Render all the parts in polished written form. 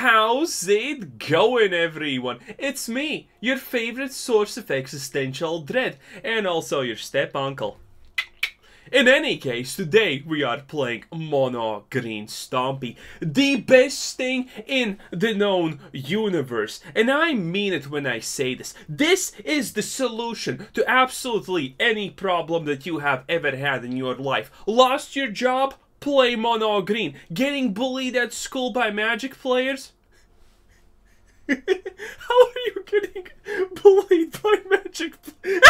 How's it going, everyone? It's me, your favorite source of existential dread, and also your step-uncle. In any case, today we are playing Mono Green Stompy, the best thing in the known universe. And I mean it when I say this. This is the solution to absolutely any problem that you have ever had in your life. Lost your job? Play Mono Green. Getting bullied at school by Magic players? How are you getting bullied by Magic players?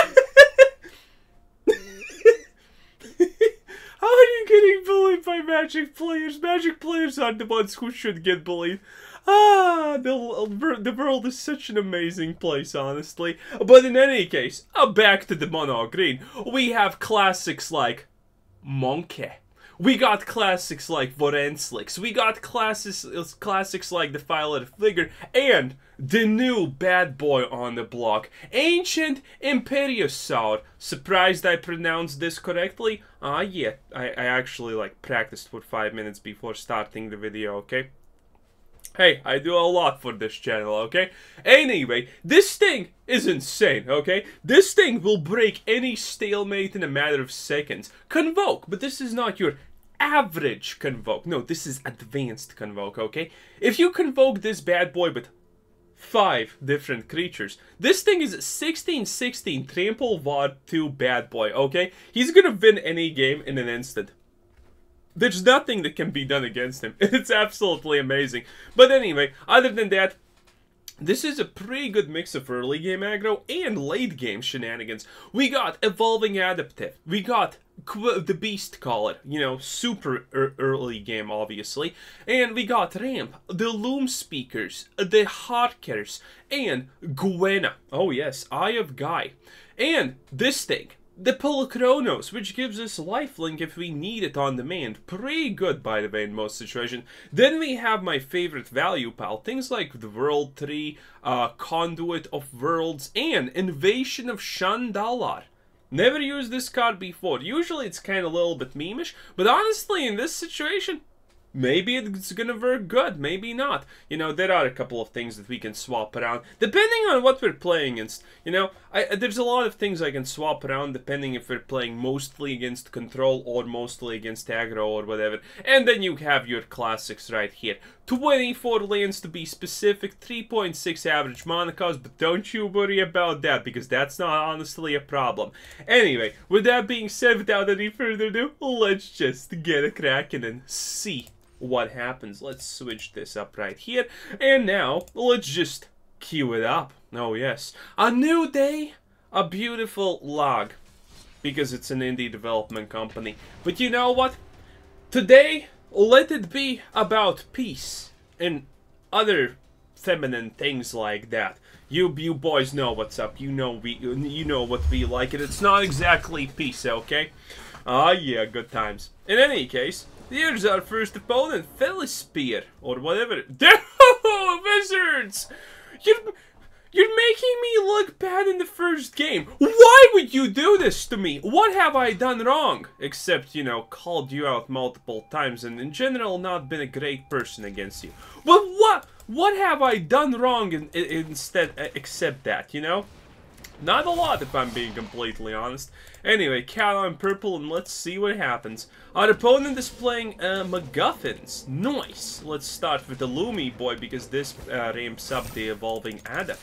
How are you getting bullied by Magic players? Magic players are the ones who should get bullied. Ah, the world is such an amazing place, honestly. But in any case, back to the Mono Green. We have classics like Monkey. We got classics like Vorinclex. We got classics like Defiler of Vigor. And the new bad boy on the block, Ancient Imperiosaur. Surprised I pronounced this correctly? Yeah, I actually like practiced for 5 minutes before starting the video, okay? Hey, I do a lot for this channel, okay? Anyway, this thing is insane, okay? This thing will break any stalemate in a matter of seconds. Convoke, but this is not your average Convoke. No, this is advanced Convoke, okay? If you Convoke this bad boy with 5 different creatures, this thing is 16/16 Trample Vard 2 bad boy, okay? He's gonna win any game in an instant. There's nothing that can be done against him. It's absolutely amazing. But anyway, other than that, this is a pretty good mix of early game aggro and late game shenanigans. We got Evolving Adaptive. We got the Beastcaller, you know, super early game, obviously. And we got Ramp, the Loom Speakers, the Hardkers, and Gwenna. Oh yes, Eyes of Gaea. And this thing, the Polukranos, which gives us lifelink if we need it on demand. Pretty good, by the way, in most situations. Then we have my favorite value pal. Things like the World Tree, Conduit of Worlds, and Invasion of Shandalar. Never used this card before. Usually it's kind of a little bit memeish, but honestly, in this situation, maybe it's gonna work good, maybe not. You know, there are a couple of things that we can swap around, depending on what we're playing against. You know, there's a lot of things I can swap around, depending if we're playing mostly against control or mostly against aggro or whatever. And then you have your classics right here. 24 lands to be specific, 3.6 average mana cost, but don't you worry about that, because that's not honestly a problem. Anyway, with that being said, without any further ado, let's just get a crack and then see what happens. Let's switch this up right here, and now let's just queue it up. Oh yes, a new day, a beautiful log, because it's an indie development company. But you know what, today let it be about peace and other feminine things like that. You boys know what's up. You know you know what we like, and it's not exactly peace, okay? Ah yeah, good times. In any case, here's our first opponent, Felispear, or whatever. Wizards! You're making me look bad in the first game. Why would you do this to me? What have I done wrong? Except, you know, called you out multiple times and in general not been a great person against you. But what have I done wrong instead except that, you know? Not a lot, if I'm being completely honest. Anyway, count on purple and let's see what happens. Our opponent is playing MacGuffins. Nice. Let's start with the Loomy boy, because this ramps up the Evolving Adept.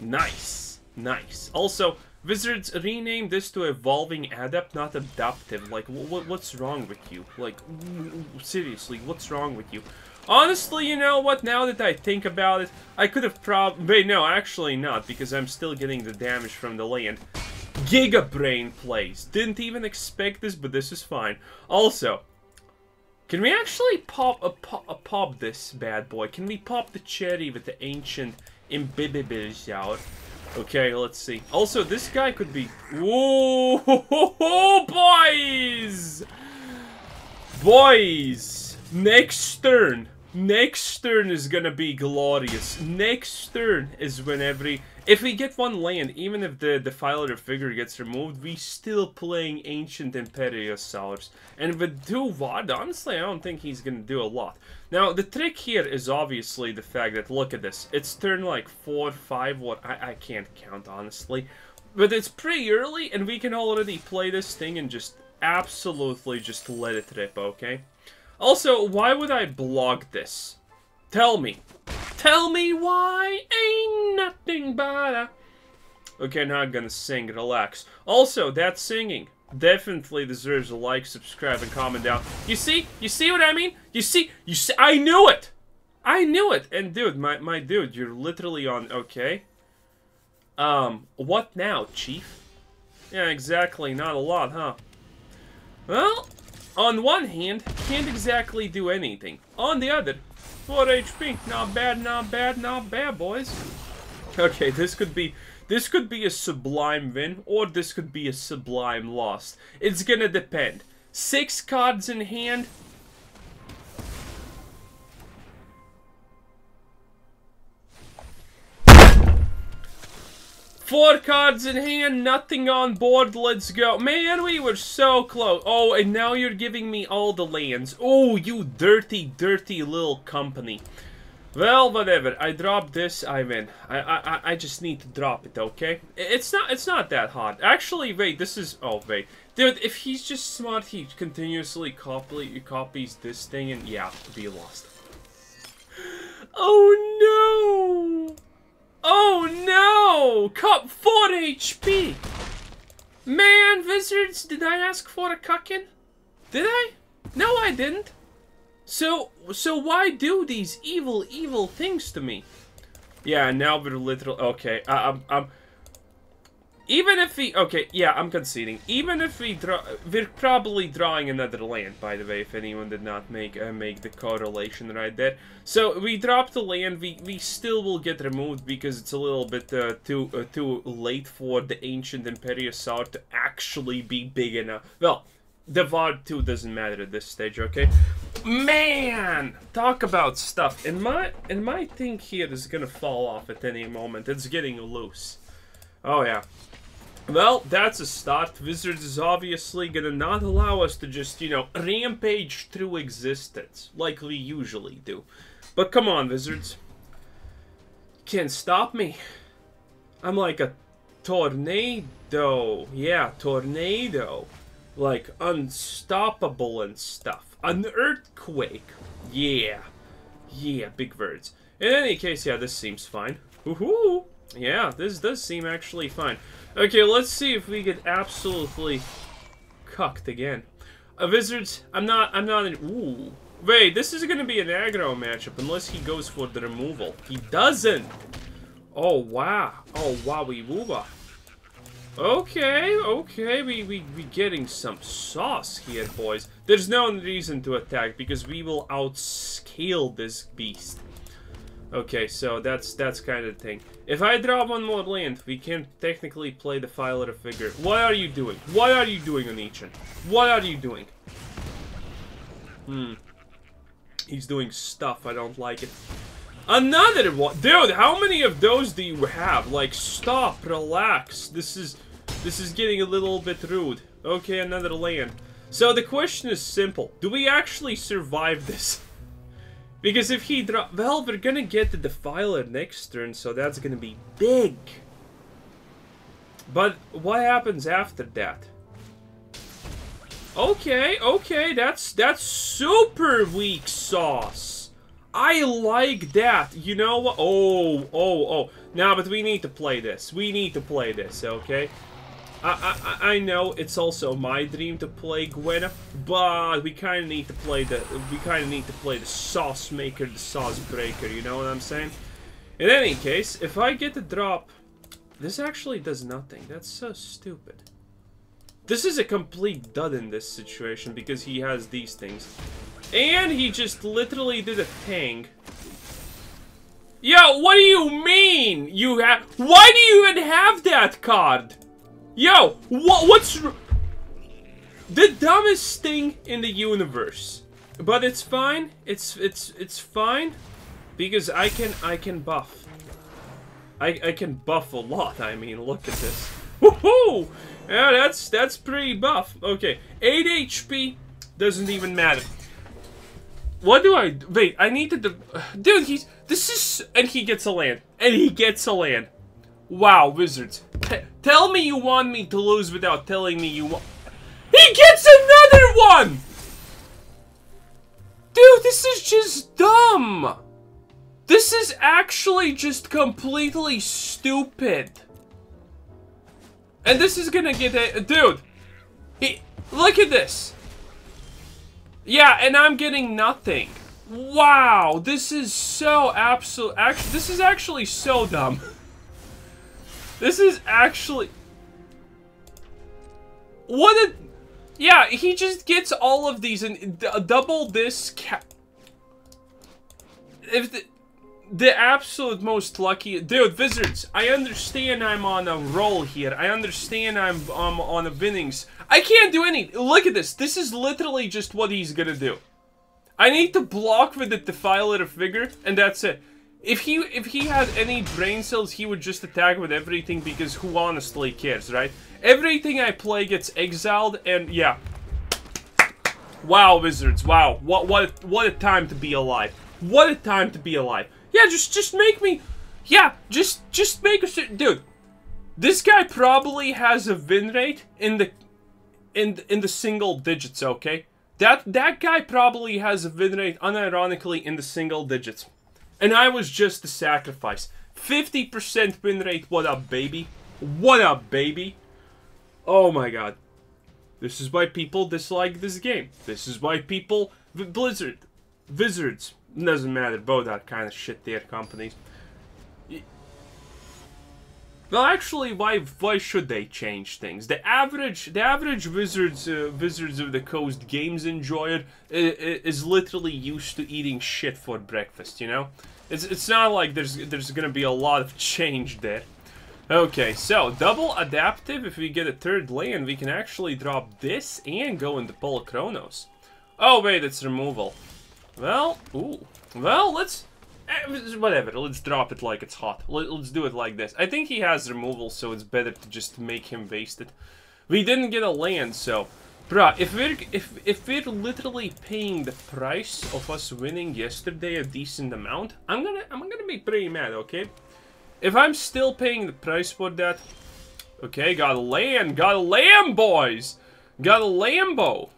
Nice. Nice. Also, Wizards, rename this to Evolving Adept, not Adaptive. Like, what's wrong with you? Like, seriously, what's wrong with you? Honestly, you know what, now that I think about it, I could have wait, no, actually not, because I'm still getting the damage from the land. Giga Brain plays. Didn't even expect this, but this is fine. Also, can we actually pop this bad boy? Can we pop the cherry with the Ancient Imperiosaur? Okay, let's see. Also, this guy could be... Whoa, boys! Boys! Next turn, Next turn is gonna be glorious. Next turn is when every... If we get one land, even if the Defiler of Vigor gets removed, we still playing Ancient Imperiosaurs. And with 2 Vard, honestly, I don't think he's gonna do a lot. Now, the trick here is obviously the fact that, look at this, it's turn like 4, 5, what? I can't count, honestly. But it's pretty early, and we can already play this thing and just absolutely just let it rip, okay? Also, why would I block this? Tell me. Tell me why. Ain't nothing but a... Okay, not gonna sing, relax. Also, that singing definitely deserves a like, subscribe, and comment down. You see what I mean? You see, I knew it! I knew it! And dude, my dude, you're literally on, okay? What now, chief? Yeah, exactly, not a lot, huh? Well... On one hand, can't exactly do anything. On the other, 4 HP. Not bad, not bad, not bad, boys. Okay, this could be a sublime win, or this could be a sublime loss. It's gonna depend. 6 cards in hand. Four cards in hand, nothing on board, let's go. Man, we were so close. Oh, and now you're giving me all the lands. Oh, you dirty, dirty little company. Well, whatever. I drop this, I win. I just need to drop it, okay? It's not that hard. Actually, wait, this is... Oh, wait. Dude, if he's just smart, he continuously copies this thing and... Yeah, we lost. Oh, no! Oh no! Cup 4 HP! Man, Wizards, did I ask for a cuckin? Did I? No, I didn't. So why do these evil, evil things to me? Yeah, now we're literal. Okay, even if we... Okay, yeah, I'm conceding. Even if we draw... We're probably drawing another land, by the way, if anyone did not make the correlation right there. So, we drop the land, we still will get removed because it's a little bit too late for the Ancient Imperiosaur to actually be big enough. Well, the Vard 2 doesn't matter at this stage, okay? Man! Talk about stuff. And my thing here is gonna fall off at any moment. It's getting loose. Oh, yeah. Well, that's a start. Wizards is obviously gonna not allow us to just, you know, rampage through existence, like we usually do. But come on, Wizards. Can't stop me. I'm like a tornado. Yeah, tornado. Like, unstoppable and stuff. An earthquake. Yeah. Yeah, big words. In any case, yeah, this seems fine. Woohoo! Yeah, this does seem actually fine. Okay, let's see if we get absolutely cucked again. Wizards, I'm not in... Ooh. Wait, this is gonna be an aggro matchup unless he goes for the removal. He doesn't! Oh, wow. Oh, wowie wooba. Okay, okay, we getting some sauce here, boys. There's no reason to attack because we will outscale this beast. Okay, so that's kind of the thing. If I draw one more land, we can technically play the Defiler of Vigor. What are you doing? What are you doing, Anichan? What are you doing? Hmm. He's doing stuff. I don't like it. Another one, dude. How many of those do you have? Like, stop, relax. This is getting a little bit rude. Okay, another land. So the question is simple: do we actually survive this? Because if he draw... Well, we're gonna get the Defiler next turn, so that's gonna be big. But what happens after that? Okay, okay, that's super weak sauce. I like that. You know what? Oh, oh, oh. Nah, but we need to play this. We need to play this, okay? I know it's also my dream to play Gwenna, but we kind of need to play the sauce maker, the sauce breaker. You know what I'm saying? In any case, if I get the drop, this actually does nothing. That's so stupid. This is a complete dud in this situation because he has these things, and he just literally did a thing. Yo, what do you mean? You have? Why do you even have that card? Yo, what's the dumbest thing in the universe? But it's fine. It's fine because I can buff. I can buff a lot. I mean, look at this. Woohoo! Yeah, that's pretty buff. Okay, 8 HP doesn't even matter. What do I do? Wait? I need to dude. He's this is and he gets a land and he gets a land. Wow, Wizards! Tell me you want me to lose without telling me you want. He gets another one. Dude, this is just dumb. This is actually just completely stupid. And this is gonna get a dude. He look at this. Yeah, and I'm getting nothing. Wow, this is so absolute. This is actually so dumb. This is actually what a. Yeah, he just gets all of these and double this cap. If the absolute most lucky dude, Wizards. I understand I'm on a roll here. I understand I'm on a winnings. I can't do anything. Look at this. This is literally just what he's gonna do. I need to block with the Defiler of Vigor, and that's it. If he had any brain cells, he would just attack with everything because who honestly cares, right? Everything I play gets exiled, and yeah. Wow, Wizards! Wow, what a time to be alive! What a time to be alive! Yeah, just make me, yeah, just make us, dude. This guy probably has a win rate in the single digits. Okay, that guy probably has a win rate, unironically, in the single digits, and I was just the sacrifice. 50% win rate. What up, baby? What up, baby? Oh my god. This is why people dislike this game. This is why people... Blizzard. Wizards. Doesn't matter. Both that kind of shit there companies. Well, actually, why should they change things? The average Wizards of the Coast games enjoyer is literally used to eating shit for breakfast, you know? It's not like there's gonna be a lot of change there. Okay, so double adaptive. If we get a third land, we can actually drop this and go into Polukranos. Oh wait, it's removal. Well, ooh, well, let's whatever. Let's drop it like it's hot. Let's do it like this. I think he has removal, so it's better to just make him waste it. We didn't get a land, so bruh, if we're literally paying the price of us winning yesterday a decent amount, I'm gonna be pretty mad. Okay. If I'm still paying the price for that... Okay, got a land. Got a lamb, boys! Got a Lambo!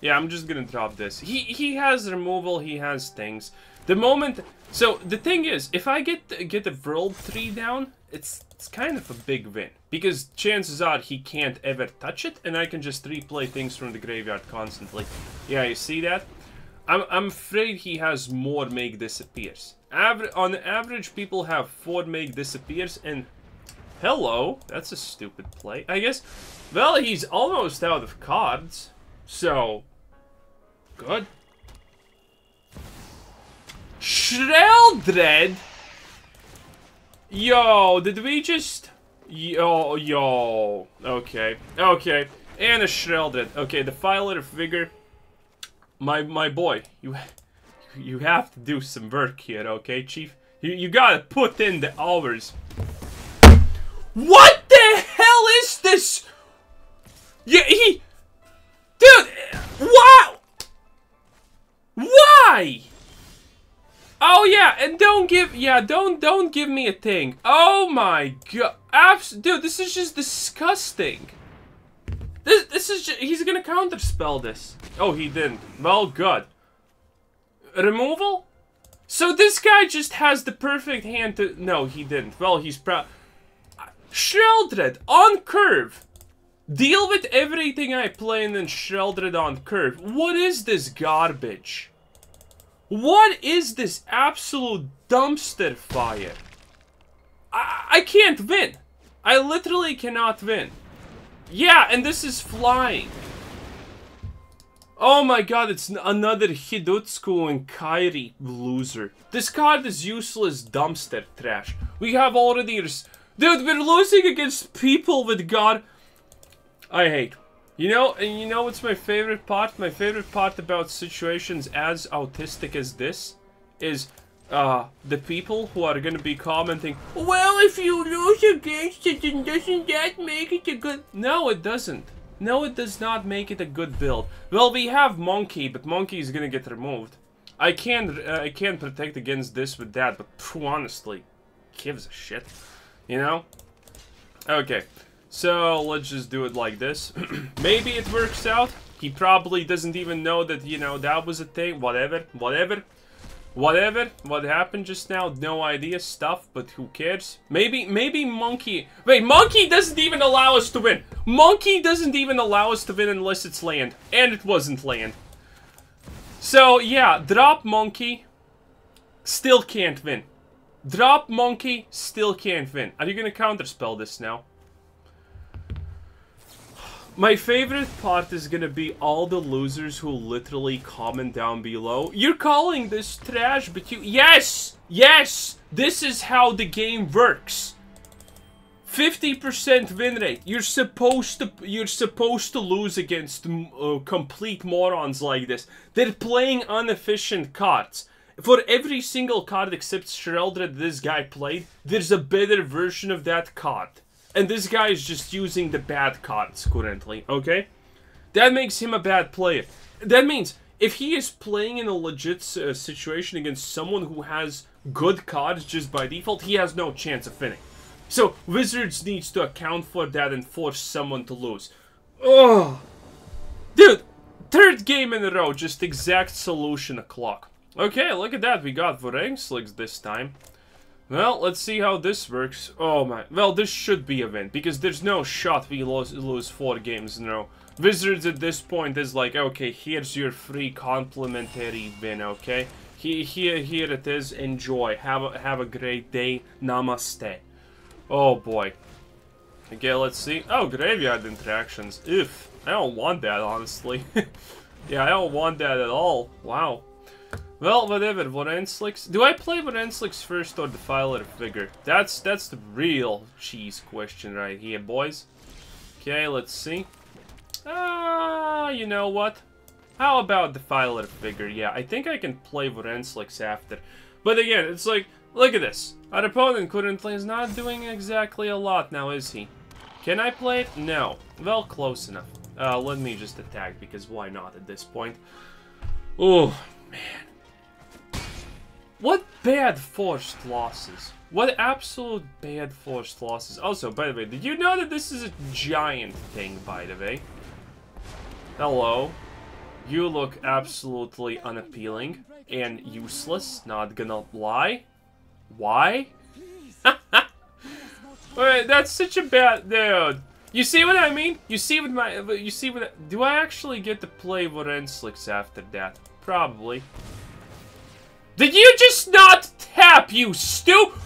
Yeah, I'm just gonna drop this. He has removal, he has things. The moment... So, the thing is, if I get the World Tree down, it's kind of a big win. Because chances are he can't ever touch it, and I can just replay things from the graveyard constantly. Yeah, you see that? I'm afraid he has more make disappears. On average, people have 4 make disappears, and hello, that's a stupid play, I guess. Well, he's almost out of cards, so good. Sheoldred. Yo, did we just? Yo. Okay, and a Sheoldred. Okay, the Defiler of Vigor. My boy, you have to do some work here, okay, Chief? You gotta put in the hours. What the hell is this? Yeah, he... Dude, wow! Why? Oh, yeah, and don't give... Yeah, don't give me a thing. Oh, my God. Dude, this is just disgusting. This is just, he's gonna counterspell this. Oh, he didn't. Well, good. Removal? So this guy just has the perfect hand to... No, he didn't. Well, he's proud. Sheoldred on curve. Deal with everything I play and then Sheoldred on curve. What is this garbage? What is this absolute dumpster fire? I can't win. I literally cannot win. Yeah, and this is flying. Oh my god, it's another Hidutsuku and Kairi loser. This card is useless dumpster trash. We have already... Dude, we're losing against people with god... I hate. You know what's my favorite part? My favorite part about situations as autistic as this is the people who are gonna be commenting, well, if you lose against it, then doesn't that make it a good... No, it doesn't. No, it does not make it a good build. Well, we have Monkey, but Monkey is gonna get removed. I can protect against this with that, but phew, honestly, gives a shit, you know? Okay, so let's just do it like this. Maybe it works out. He probably doesn't even know that, you know, that was a thing. Whatever, what happened just now, no idea, stuff, but who cares? Maybe Monkey... Wait, Monkey doesn't even allow us to win! Monkey doesn't even allow us to win unless it's land. And it wasn't land. So, yeah, drop Monkey, still can't win. Drop Monkey, still can't win. Are you gonna counterspell this now? My favorite part is gonna be all the losers who literally comment down below, you're calling this trash, but you... Yes! Yes! This is how the game works. 50% win rate. You're supposed to lose against complete morons like this. They're playing inefficient cards. For every single card except Sheoldred this guy played, there's a better version of that card. And this guy is just using the bad cards currently, okay? That makes him a bad player. That means, if he is playing in a legit situation against someone who has good cards just by default, he has no chance of winning. So, Wizards needs to account for that and force someone to lose. Oh, dude, third game in a row, just exact solution o'clock. Okay, look at that, we got Vorinclex this time. Well, let's see how this works. Oh my... Well, this should be a win, because there's no shot we lose 4 games in a row. Wizards at this point is like, okay, here's your free complimentary win, okay? Here it is, enjoy. Have a great day. Namaste. Oh boy. Okay, let's see. Oh, graveyard interactions. Oof. I don't want that, honestly. Yeah, I don't want that at all. wow. Well, whatever, Vorinclex. Do I play Vorinclex first or Defiler of Vigor? That's the real cheese question right here, boys. Okay, let's see. You know what? How about Defiler of Vigor? Yeah, I think I can play Vorinclex after. But again, it's like, look at this. Our opponent currently is not doing exactly a lot now, is he? Can I play it? No. Well, close enough. Let me just attack, because why not at this point? Oh, man. What bad forced losses. What absolute bad forced losses. Also, by the way, did you know that this is a giant thing, by the way? Hello. You look absolutely unappealing and useless, not gonna lie. Why? Alright, that's such a bad... Dude. You see what I mean? Do I actually get to play Vorinclex after that? Probably. Did you just not tap, you stupid?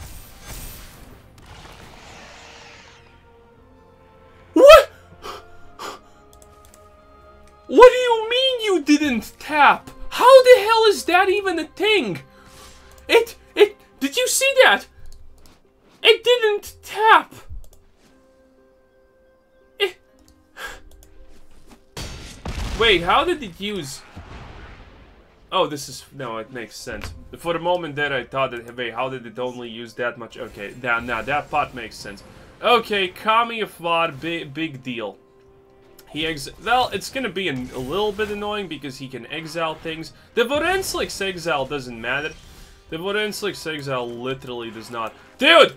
What? What do you mean you didn't tap? How the hell is that even a thing? It, did you see that? It didn't tap. It. Wait, how did it use? Oh, this is... No, it makes sense. For a moment there, I thought that, wait, how did it only use that much? Okay, that part makes sense. Okay, Kami Afar, big deal. Well, it's gonna be a little bit annoying because he can exile things. The Vorinclex exile doesn't matter. The Vorinclex exile literally does not... Dude!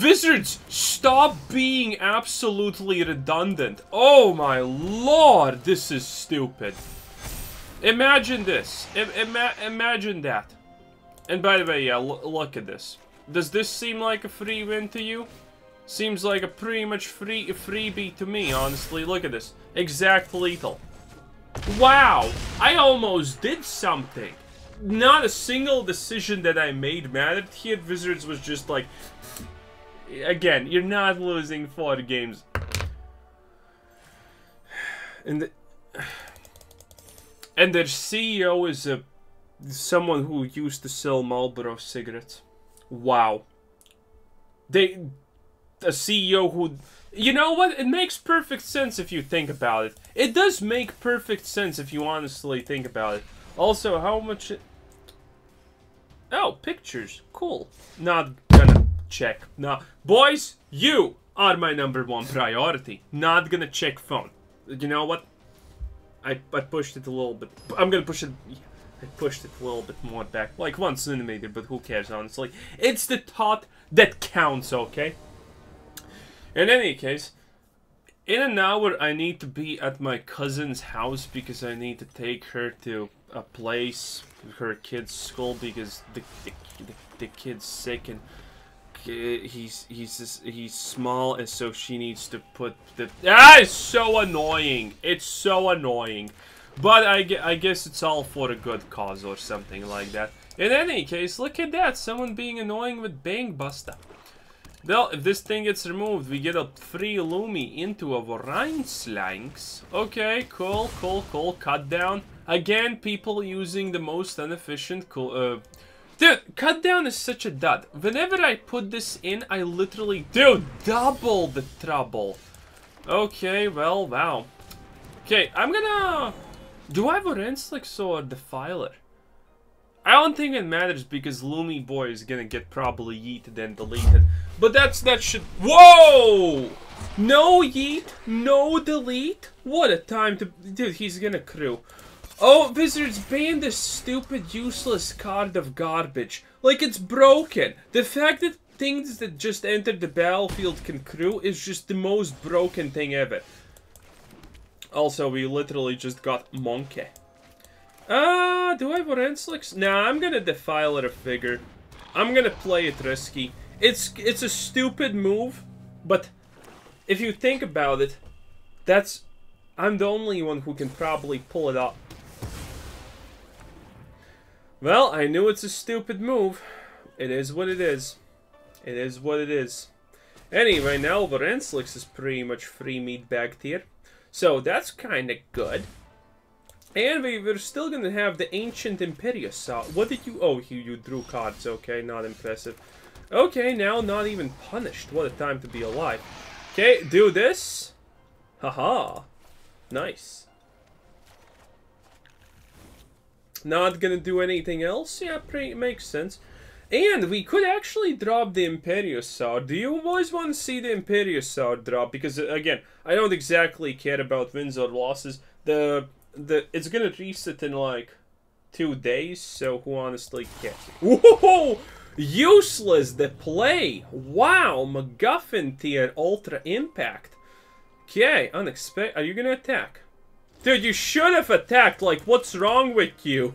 Wizards, stop being absolutely redundant. Oh my lord, this is stupid. Imagine this. Imagine that. And by the way, yeah, look at this. Does this seem like a free win to you? Seems like a pretty much freebie to me, honestly. Look at this. Exact lethal. Wow! I almost did something. Not a single decision that I made mattered here. Wizards was just like... Again, you're not losing 4 games. And their CEO is someone who used to sell Marlboro cigarettes. Wow. They a CEO who... You know what? It makes perfect sense if you think about it. It does make perfect sense if you honestly think about it. Also, how much... Oh, pictures. Cool. Not gonna check. No. Boys, you are my #1 priority. Not gonna check phone. You know what? I pushed it a little bit. I'm gonna push it... I pushed it a little bit more back. Like, 1 centimeter, but who cares, honestly. It's the thought that counts, okay? In any case, in an hour I need to be at my cousin's house because I need to take her to a place, her kid's school, because the kid's sick and he's small, and so she needs to put the... Ah, it's so annoying. It's so annoying. But I guess it's all for a good cause or something like that. In any case, look at that. Someone being annoying with Bang Buster. Well, if this thing gets removed, we get a free Lumi into a Vorinclex. Okay, cool, cool, cool. Cut down. Again, people using the most inefficient... Dude, cut down is such a dud. Whenever I put this in, I literally... Dude, double the trouble. Okay, well, wow. Okay, I'm gonna... Do I have a Vorinclex or a Defiler? I don't think it matters because Lumi Boy is gonna get probably yeeted and deleted. But that should... Whoa! No yeet, no delete? What a time to... Dude, he's gonna crew. Oh, Wizards, ban this stupid, useless card of garbage. Like, it's broken. The fact that things that just entered the battlefield can crew is just the most broken thing ever. Also, we literally just got Monkey. Do I have Vorinclex? Nah, I'm gonna Defiler of Vigor. I'm gonna play it risky. It's a stupid move, but if you think about it, that's... I'm the only one who can probably pull it off. Well, I knew it's a stupid move. It is what it is. It is what it is. Anyway, now Vorinclex is pretty much free meat back tier. So that's kinda good. And we're still gonna have the Ancient Imperiosaur. What did you... Oh, you drew cards. Okay, not impressive. Okay, now not even punished. What a time to be alive. Okay, do this. Haha. Nice. Not gonna do anything else? Yeah, pretty makes sense. And we could actually drop the Imperiosaur. Do you boys want to see the Imperiosaur drop? Because, again, I don't exactly care about wins or losses. It's gonna reset in, like, 2 days, so who honestly cares? Whoa! Useless, the play! Wow, MacGuffin tier, Ultra Impact. Okay, unexpected. Are you gonna attack? Dude, you should have attacked, like, what's wrong with you?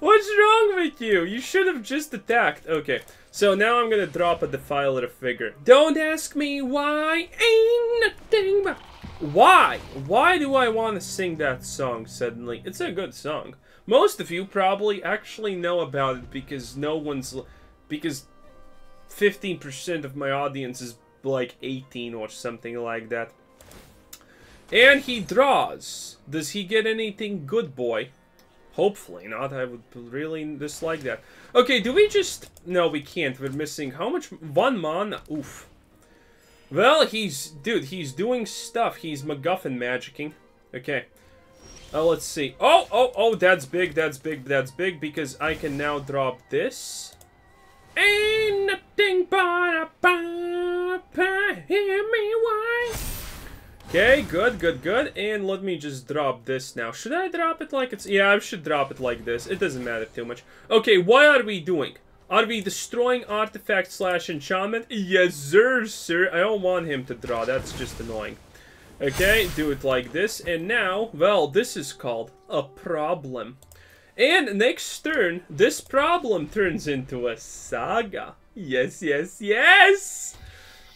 What's wrong with you? You should have just attacked. Okay, so now I'm gonna drop a Defiler of Vigor. Don't ask me why. Ain't nothing but... Why? Why do I want to sing that song suddenly? It's a good song. Most of you probably actually know about it because no one's... Because 15% of my audience is like 18 or something like that. And he draws. Does he get anything good, boy? Hopefully not. I would really dislike that. Okay, do we just... No, we can't. We're missing how much? 1 mana. Oof. Well, he's... Dude, he's doing stuff. He's MacGuffin magicking. Okay. Let's see. Oh, oh, oh, that's big, that's big, that's big, because I can now drop this. Ain't nothing but a papa, hear me why. Okay, good, good, good. And let me just drop this now. Should I drop it like it's... Yeah, I should drop it like this. It doesn't matter too much. Okay, what are we doing? Are we destroying artifact / enchantment? Yes, sir, sir. I don't want him to draw. That's just annoying. Okay, do it like this. And now, well, this is called a problem. And next turn, this problem turns into a saga. Yes, yes, yes!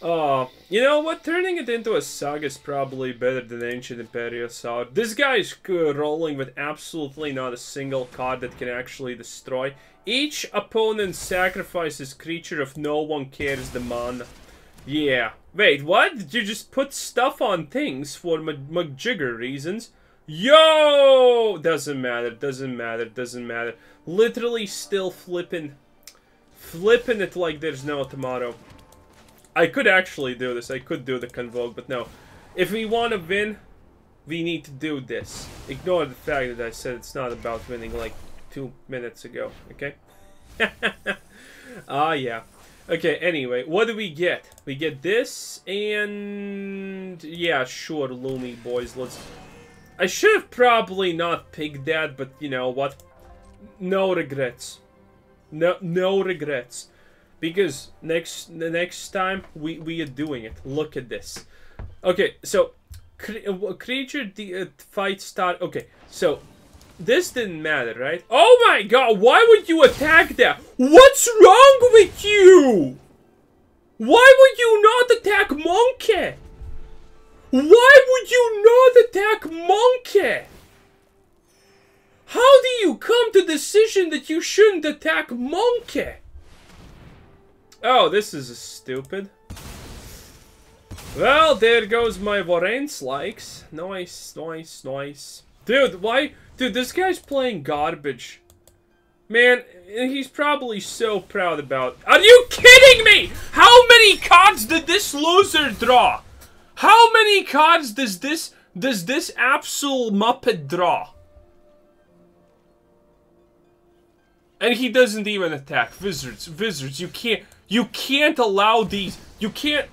You know what? Turning it into a saga is probably better than Ancient Imperiosaur. This guy is rolling with absolutely not a single card that can actually destroy. Each opponent sacrifices creature if no one cares the mana. Yeah. Wait, what? Did you just put stuff on things for McJigger reasons? Yo! Doesn't matter, doesn't matter, doesn't matter. Literally still flipping it like there's no tomorrow. I could actually do this. I could do the Convoke, but no. If we want to win, we need to do this. Ignore the fact that I said it's not about winning like 2 minutes ago, okay? Ah, yeah. Okay, anyway, what do we get? We get this, and... yeah, sure, Loomy boys, let's... I should have probably not picked that, but you know what? No regrets. No regrets. Because the next time, we are doing it. Look at this. Okay, so... creature fight start... okay, so... this didn't matter, right? Oh my god, why would you attack that? What's wrong with you? Why would you not attack Monkey? Why would you not attack Monkey? How do you come to the decision that you shouldn't attack Monkey? Oh, this is stupid. Well, there goes my Vorinclex. Nice, nice, nice. Dude, why... dude, this guy's playing garbage. Man, he's probably so proud about... are you kidding me? How many cards did this loser draw? How many cards does this absolute muppet draw? And he doesn't even attack. Wizards, Wizards, you can't allow these. You can't...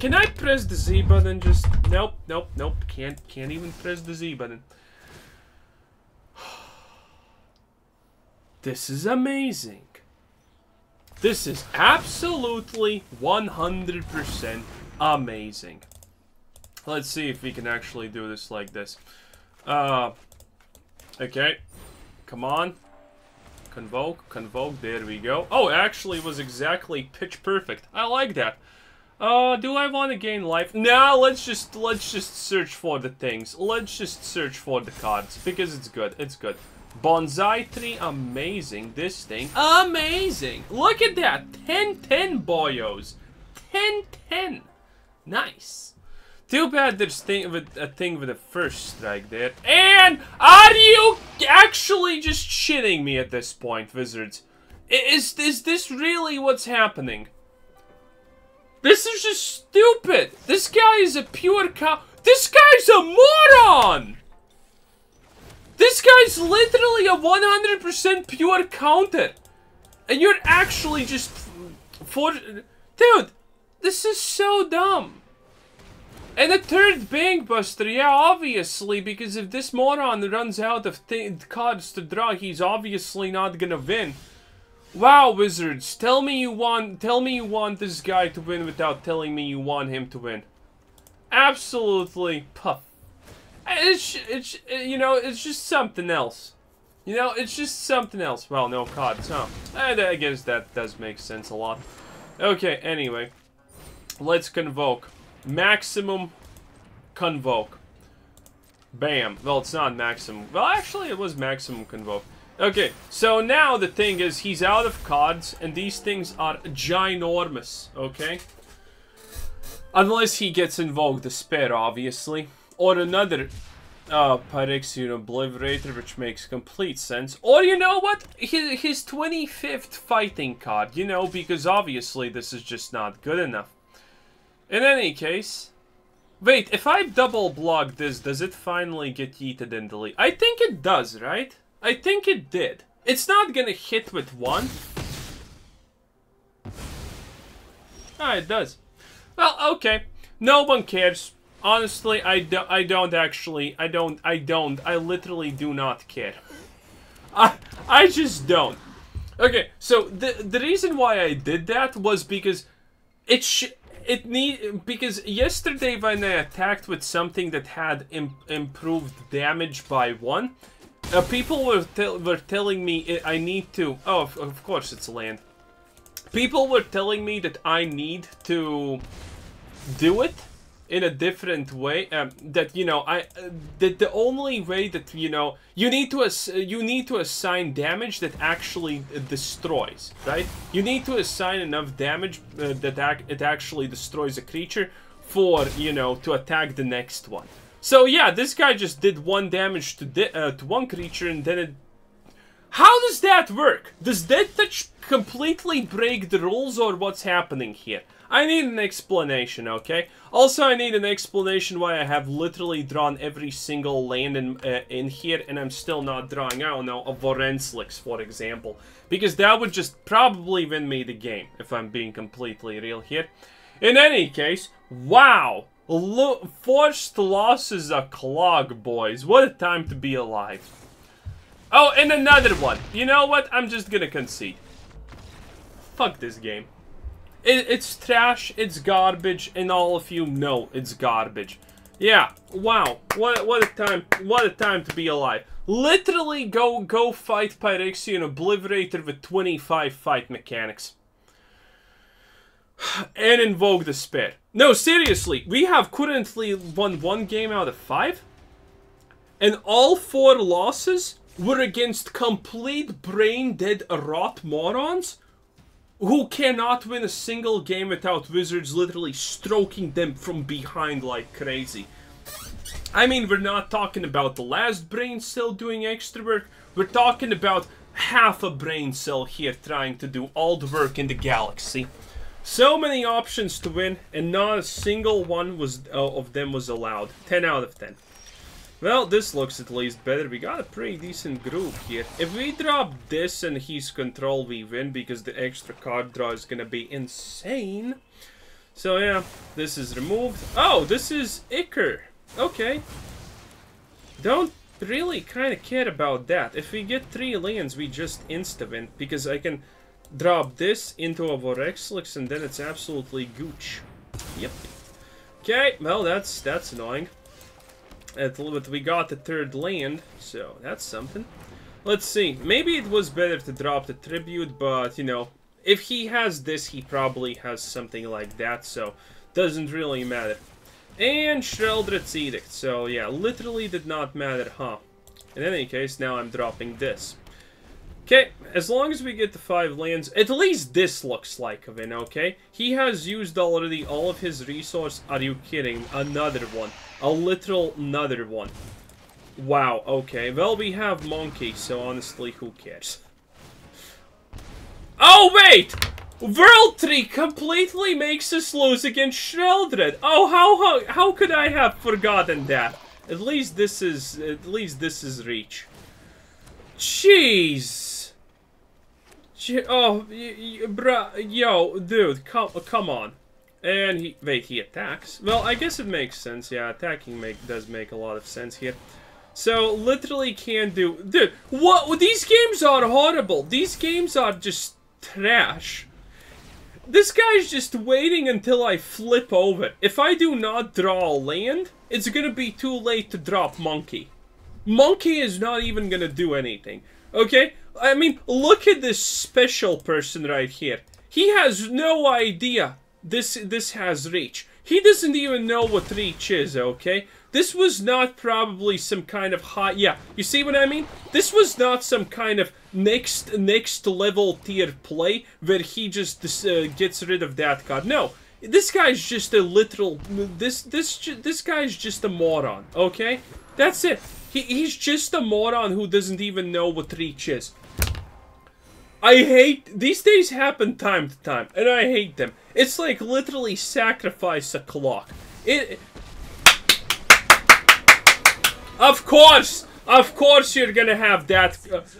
Can I press the Z button? Just nope, nope, nope. Can't even press the Z button. This is amazing. This is absolutely 100% amazing. Let's see if we can actually do this like this. Okay, come on. Convoke, Convoke. There we go. Oh, actually, it was exactly pitch perfect. I like that. Do I want to gain life? No, let's just search for the things. Let's just search for the cards, because it's good, it's good. Bonsai tree, amazing, this thing, amazing! Look at that, 10-10 boyos, 10-10, nice. Too bad there's a thing with a first strike there. And are you actually just shitting me at this point, Wizards? Is this really what's happening? This is just stupid! This guy is a pure cow. This guy's a moron! This guy's literally a 100% pure counter! And you're actually just... dude, this is so dumb! And a third Bang Buster, yeah, obviously, because if this moron runs out of cards to draw, he's obviously not gonna win. Wow, Wizards, tell me you want this guy to win without telling me you want him to win. Absolutely puff. It's you know, it's just something else. You know, it's just something else. Well, no cards, huh? I guess that does make sense a lot. Okay, anyway. Let's Convoke. Maximum Convoke. Bam. Well, it's not maximum. Well, actually, it was maximum Convoke. Okay, so now the thing is, he's out of cards, and these things are ginormous, okay? Unless he gets Invoke Despair, obviously. Or another Pyrexian Obliterator, which makes complete sense. Or, you know what? His 25th fighting card, you know, because obviously this is just not good enough. In any case... wait, if I double block this, does it finally get yeeted and deleted? I think it does, right? I think it did. It's not gonna hit with one. Ah, it does. Well, okay. No one cares. Honestly, I literally do not care. I just don't. Okay, so the reason why I did that was because because yesterday when I attacked with something that had improved damage by 1, people were telling me I need to... oh, of course it's land. People were telling me that I need to do it in a different way. That, you know, that the only way that, you know, you need to assign damage that actually destroys, right? You need to assign enough damage that it actually destroys a creature for, you know, to attack the next one. So yeah, this guy just did 1 damage to one creature, and then it... How does that work? Does Death Touch completely break the rules, or what's happening here? I need an explanation, okay? Also, I need an explanation why I have literally drawn every single land in here, and I'm still not drawing, I don't know, a Vorinclex, for example. Because that would just probably win me the game, if I'm being completely real here. In any case, wow! Forced losses a clog, boys. What a time to be alive. Oh, and another one. You know what? I'm just gonna concede. Fuck this game. It's trash, it's garbage, and all of you know it's garbage. Yeah, wow, what a time to be alive. Literally go fight Pyrexian Obliterator with 25 fight mechanics. And Invoke Despair. No, seriously, we have currently won 1 game out of 5. And all 4 losses were against complete brain-dead rot morons who cannot win a single game without Wizards literally stroking them from behind like crazy. I mean, we're not talking about the last brain cell doing extra work. We're talking about half a brain cell here trying to do all the work in the galaxy. So many options to win, and not a single one of them was allowed. 10 out of 10. Well, this looks at least better. We got a pretty decent group here. If we drop this and he's control, we win, because the extra card draw is gonna be insane. So yeah, this is removed. Oh, this is Icker. Okay. Don't really kind of care about that. If we get 3 lands, we just insta-win, because I can drop this into a Vorinclex and then it's absolutely gooch. Yep. Okay, well, that's annoying. But we got the 3rd land, so that's something. Let's see, maybe it was better to drop the tribute, but, you know, if he has this, he probably has something like that, so doesn't really matter. And Sheoldred's Edict, so yeah, literally did not matter, huh? In any case, now I'm dropping this. Okay, as long as we get the 5 lands, at least this looks like a win, okay? He has used already all of his resource. Are you kidding? Another one. A literal another one. Wow, okay. Well, we have monkeys, so honestly, who cares? Oh, wait! World Tree completely makes us lose against Sheoldred. Oh, how could I have forgotten that? At least this is reach. Jeez. Oh, yo, dude, come on. And wait, he attacks. Well, I guess it makes sense. Yeah, attacking does make a lot of sense here. So, literally can't do... Dude, what? These games are horrible. These games are just trash. This guy's just waiting until I flip over. If I do not draw a land, it's gonna be too late to drop monkey. Monkey is not even gonna do anything, okay? I mean, look at this special person right here. He has no idea this has reach. He doesn't even know what reach is, okay? This was not probably some kind of high... Yeah, you see what I mean? This was not some kind of next level tier play where he just gets rid of that card. No, this guy's just a literal... This guy's just a moron, okay? That's it. He's just a moron who doesn't even know what reach is. I hate... These days happen time to time, and I hate them. It's like literally sacrifice a clock. Of course you're gonna have that.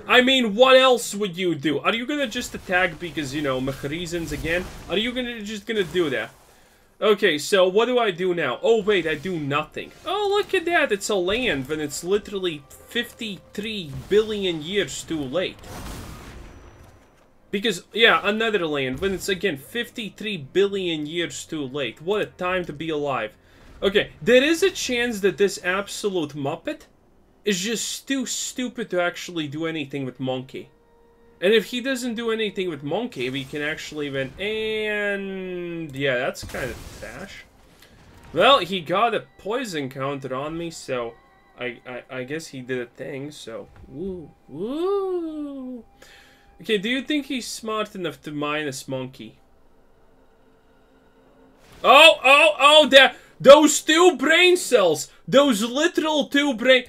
I mean, what else would you do? Are you gonna just attack because, you know, reasons again? Are you just gonna do that? Okay, so what do I do now? Oh, wait, I do nothing. Oh, look at that. It's a land when it's literally 53 billion years too late. Because, yeah, another land when it's, again, 53 billion years too late. What a time to be alive. Okay, there is a chance that this absolute Muppet is just too stupid to actually do anything with monkey. And if he doesn't do anything with monkey, we can actually win. And yeah, that's kind of trash. Well, he got a poison counter on me, so I guess he did a thing. So woo. Okay, do you think he's smart enough to minus monkey? Oh! There, those 2 brain cells, those literal 2 brain.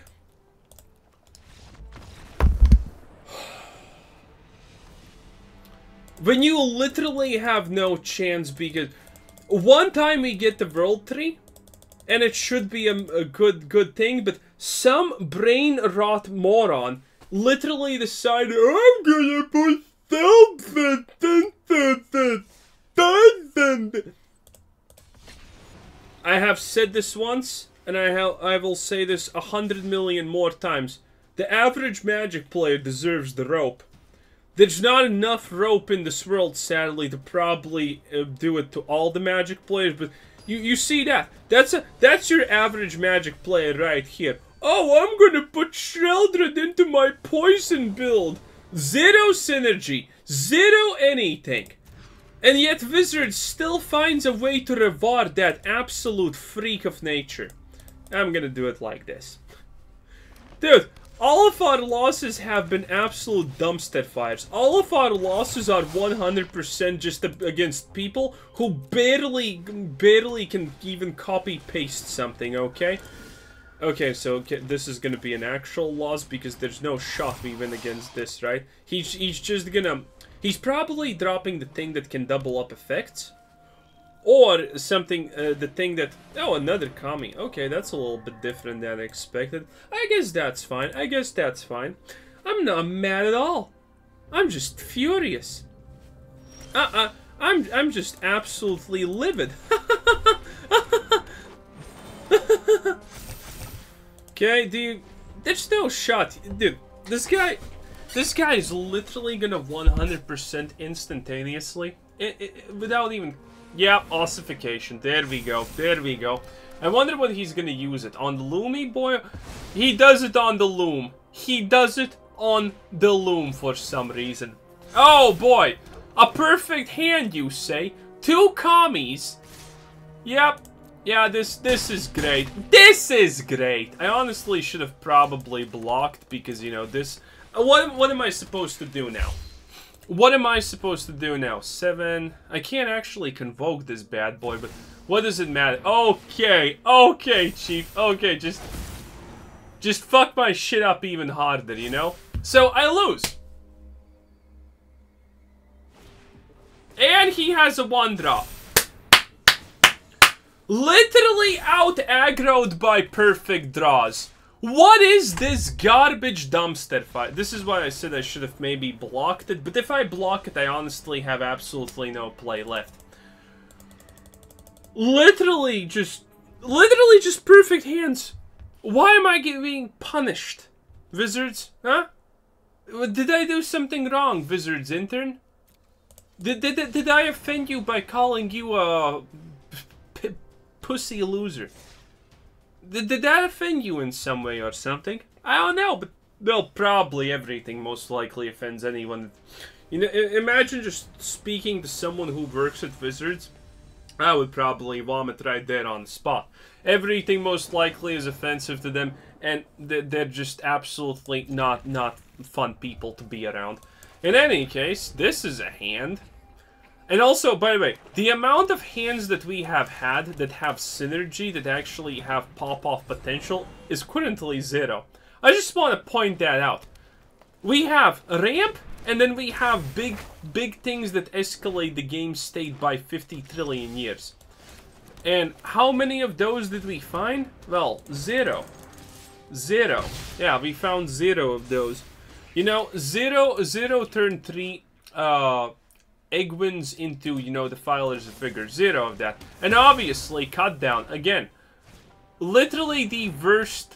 When you literally have no chance, because one time we get the World Tree, and it should be a good thing, but some brain rot moron literally decided, I'm gonna put something. I have said this once, and I will say this 100 million more times. The average Magic player deserves the rope. There's not enough rope in this world, sadly, to probably do it to all the Magic players, but you see that. That's your average Magic player right here. Oh, I'm gonna put Sheoldred into my poison build. Zero synergy, zero anything. And yet Wizards still finds a way to reward that absolute freak of nature. I'm gonna do it like this. Dude. All of our losses have been absolute dumpster fires. All of our losses are 100% just against people who barely can even copy-paste something, okay? Okay, so this is gonna be an actual loss because there's no shot we win against this, right? He's just gonna... He's probably dropping the thing that can double up effects. Or something, the thing that... Oh, another Kami. Okay, that's a little bit different than expected. I guess that's fine. I guess that's fine. I'm not mad at all. I'm just furious. I'm just absolutely livid. Okay, dude. There's no shot. Dude, this guy is literally gonna 100% instantaneously. Without even... Yeah, ossification. There we go. There we go. I wonder what he's gonna use it on. The Loomy boy? He does it on the Loom. He does it on the Loom for some reason. Oh boy! A perfect hand, you say? Two Kamis? Yep. Yeah, this is great. This is great! I honestly should have probably blocked because, you know, this... What am I supposed to do now? What am I supposed to do now? 7... I can't actually convoke this bad boy, but what does it matter? Okay, okay, Chief. Okay, just fuck my shit up even harder, you know? So, I lose. And he has a 1-drop. Literally out-aggroed by perfect draws. What is this garbage dumpster fight? This is why I said I should have maybe blocked it, but if I block it, I honestly have absolutely no play left. Literally just perfect hands. Why am I being punished? Wizards, huh? Did I do something wrong, Wizards intern? Did I offend you by calling you a pussy loser? Did that offend you in some way or something? I don't know, but well, probably everything most likely offends anyone. You know, imagine just speaking to someone who works at Wizards. I would probably vomit right there on the spot. Everything most likely is offensive to them, and they're just absolutely not fun people to be around. In any case, this is a hand. And also, by the way, the amount of hands that we have had that have synergy, that actually have pop-off potential, is currently zero. I just want to point that out. We have ramp, and then we have big things that escalate the game state by 50 trillion years. And how many of those did we find? Well, zero. Zero. Yeah, we found zero of those. You know, zero turn three, Eggwins into, you know, the Defiler's Vigor. Zero of that. And obviously, cut down. Again, literally the worst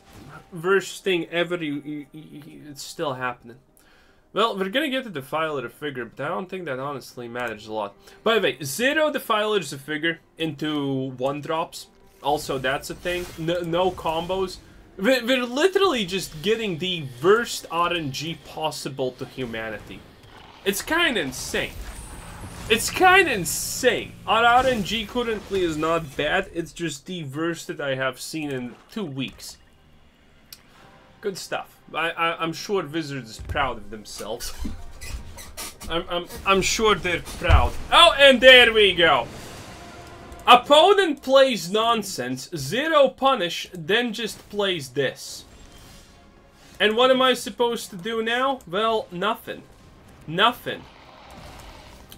thing ever. It's still happening. Well, we're gonna get the Defiler of Vigor, but I don't think that honestly matters a lot. By the way, zero Defiler's of Vigor into 1-drops. Also, that's a thing. No combos. We're literally just getting the worst RNG possible to humanity. It's kinda insane. It's kind of insane. Our RNG currently is not bad. It's just the worst that I have seen in 2 weeks. Good stuff. I'm sure Wizards is proud of themselves. I'm sure they're proud. Oh, and there we go. Opponent plays nonsense, zero punish, then just plays this. And what am I supposed to do now? Well, nothing. Nothing.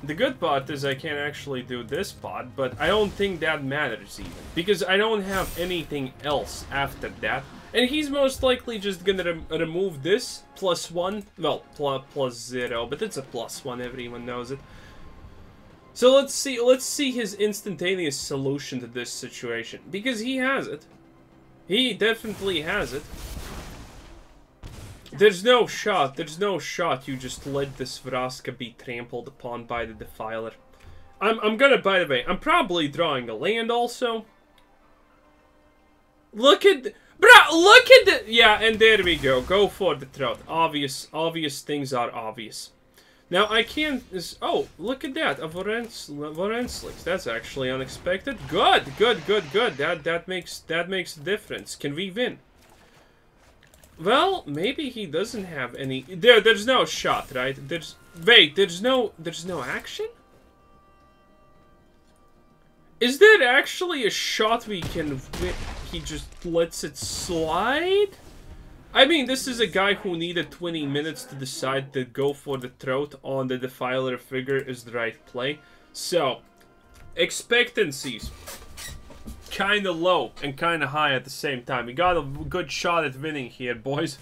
The good part is I can actually do this part, but I don't think that matters even, because I don't have anything else after that. And he's most likely just gonna remove this +1, well, plus zero, but it's a +1, everyone knows it. So let's see his instantaneous solution to this situation, because he has it. He definitely has it. There's no shot you just let this Vraska be trampled upon by the Defiler. I'm gonna, by the way, I'm probably drawing a land also. Look at, bruh, look at the, yeah, and there we go, go for the throat. Obvious things are obvious. Now I can't, oh, look at that, a Vorinclex, that's actually unexpected. Good, that makes a difference. Can we win? Well, maybe he doesn't have any. There's no shot, right? There's no action? Is there actually a shot we can win? He just lets it slide? I mean, this is a guy who needed 20 minutes to decide to go for the throat on the Defiler of Vigor is the right play. So, expectancies. Kind of low and kind of high at the same time. We got a good shot at winning here, boys.